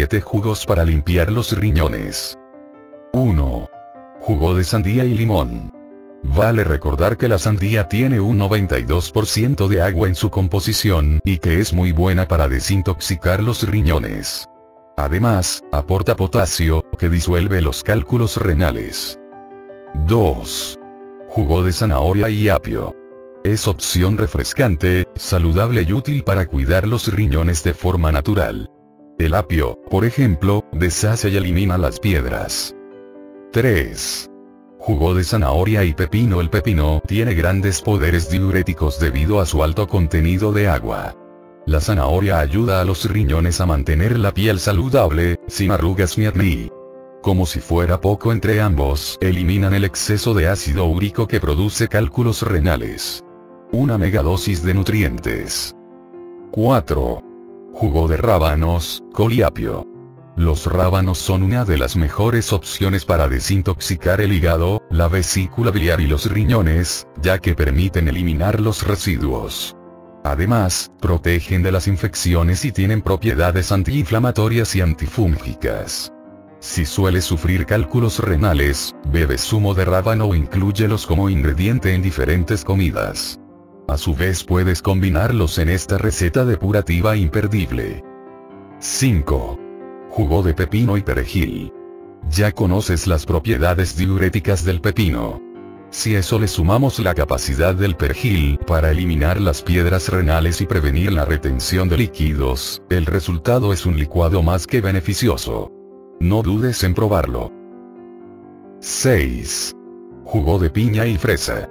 7 jugos para limpiar los riñones. 1. Jugo de sandía y limón. Vale recordar que la sandía tiene un 92% de agua en su composición, y que es muy buena para desintoxicar los riñones. Además, aporta potasio, que disuelve los cálculos renales. 2. Jugo de zanahoria y apio. Es opción refrescante, saludable y útil para cuidar los riñones de forma natural. El apio, por ejemplo, deshace y elimina las piedras. 3. Jugo de zanahoria y pepino. El pepino tiene grandes poderes diuréticos debido a su alto contenido de agua. La zanahoria ayuda a los riñones a mantener la piel saludable, sin arrugas ni acné. Como si fuera poco, entre ambos eliminan el exceso de ácido úrico que produce cálculos renales. Una megadosis de nutrientes. 4. Jugo de rábanos, col y apio. Los rábanos son una de las mejores opciones para desintoxicar el hígado, la vesícula biliar y los riñones, ya que permiten eliminar los residuos. Además, protegen de las infecciones y tienen propiedades antiinflamatorias y antifúngicas. Si sueles sufrir cálculos renales, bebe zumo de rábano o inclúyelos como ingrediente en diferentes comidas. A su vez puedes combinarlos en esta receta depurativa imperdible. 5. Jugo de pepino y perejil. Ya conoces las propiedades diuréticas del pepino. Si eso le sumamos la capacidad del perejil para eliminar las piedras renales y prevenir la retención de líquidos, el resultado es un licuado más que beneficioso. No dudes en probarlo. 6. Jugo de piña y fresa.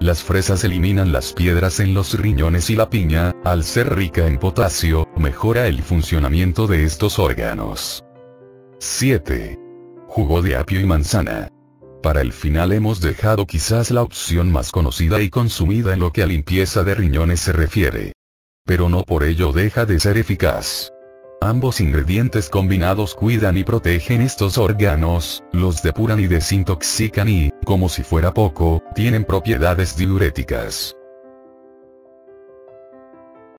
Las fresas eliminan las piedras en los riñones y la piña, al ser rica en potasio, mejora el funcionamiento de estos órganos. 7. Jugo de apio y manzana. Para el final hemos dejado quizás la opción más conocida y consumida en lo que a limpieza de riñones se refiere. Pero no por ello deja de ser eficaz. Ambos ingredientes combinados cuidan y protegen estos órganos, los depuran y desintoxican y, como si fuera poco, tienen propiedades diuréticas.